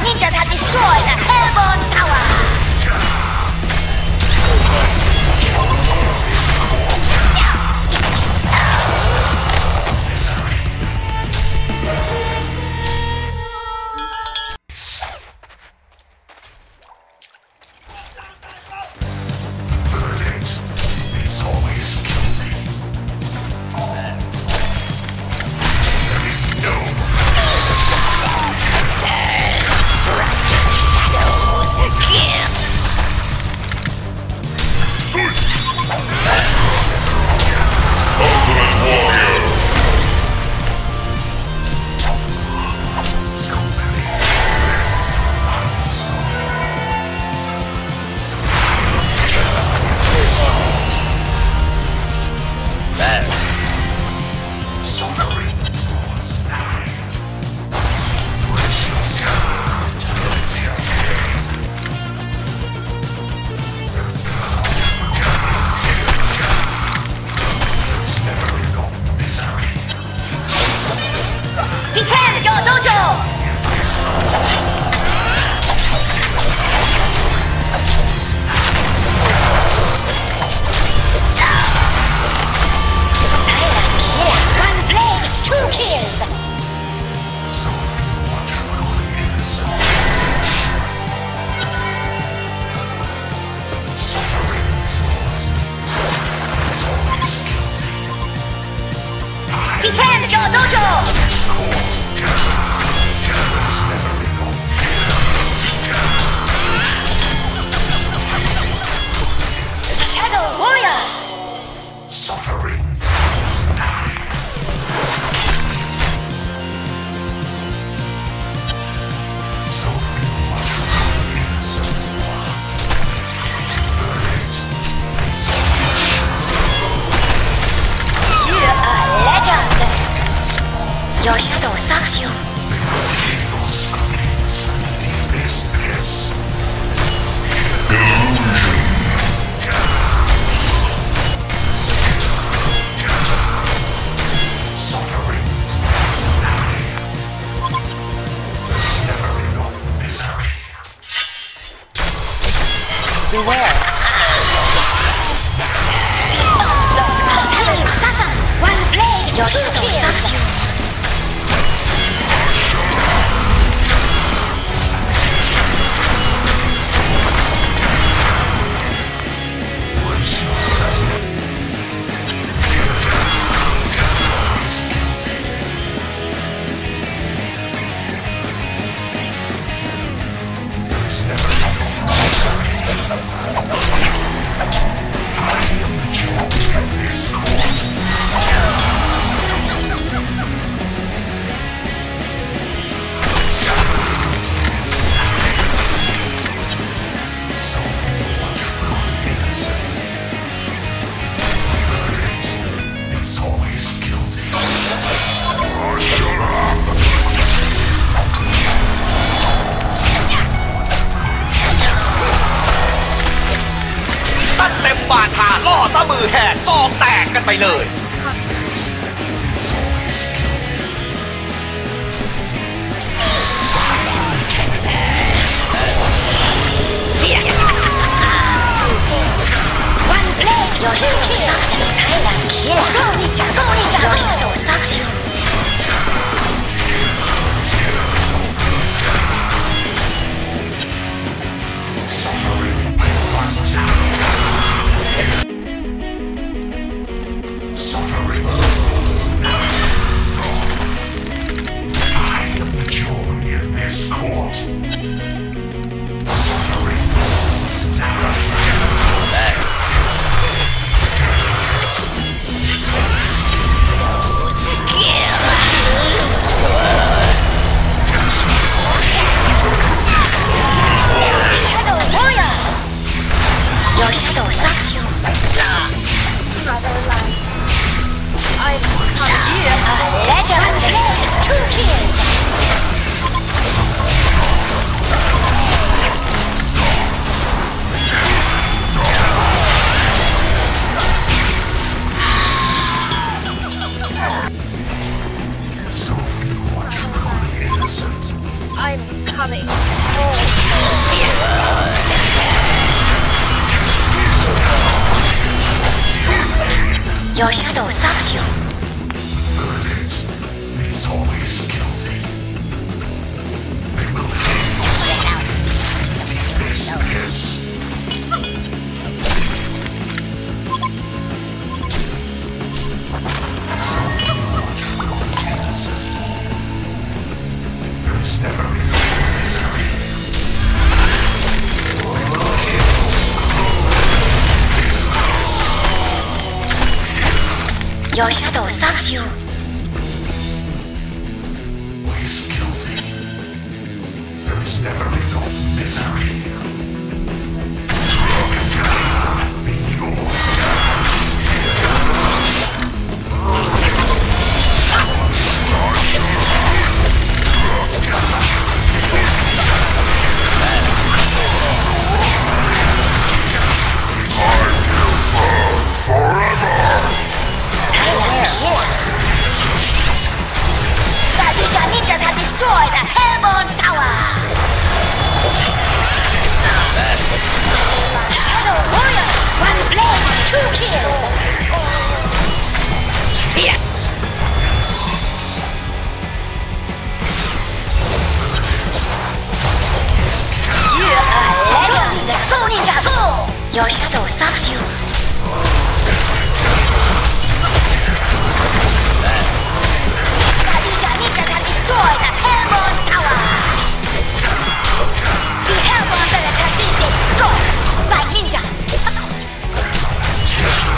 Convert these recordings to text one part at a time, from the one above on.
Ninjas have destroyed the Hellborn Tower! Defend your dojo! Your shadow stalks you. Beware. One blade. Your shadow stalks you. Your shadow stalks you. Burn it. It's always guilty. They will hang on to the deepest abyss. So much will be innocent. There is never enough misery. They will kill. Your shadow stalks you. Always guilty. There is never enough misery. Your shadow stalks you. The ninja can destroy the Hellborn Tower. The Hellborn Village has been destroyed by ninja.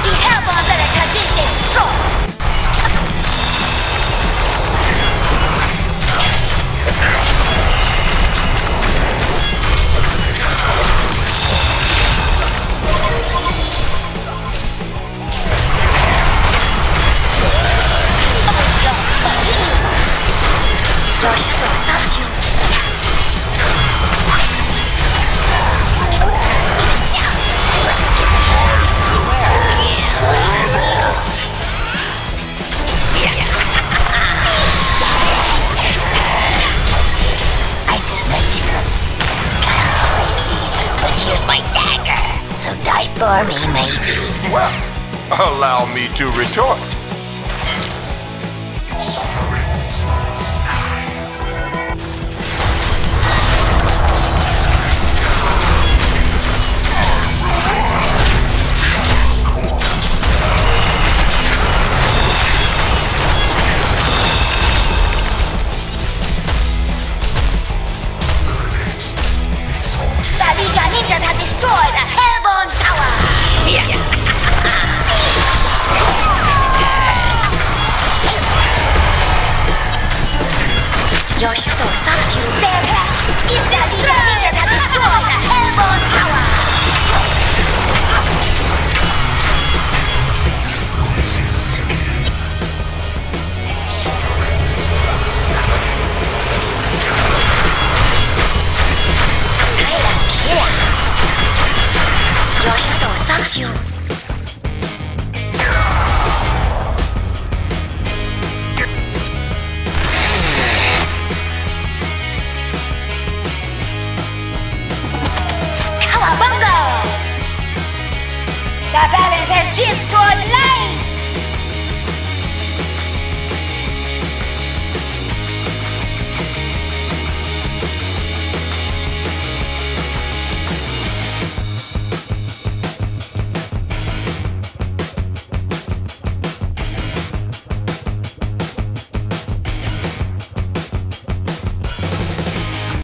The Hellborn Village has been destroyed. Your shadow stalks you. I just met you. This is kind of crazy, but here's my dagger. So die for me, maybe. Well, allow me to retort. Your shadow stalks you. Their attack is that the ninjas have destroyed the Hellborn Tower. Silent killer. Your shadow stalks you. The balance has tipped toward life!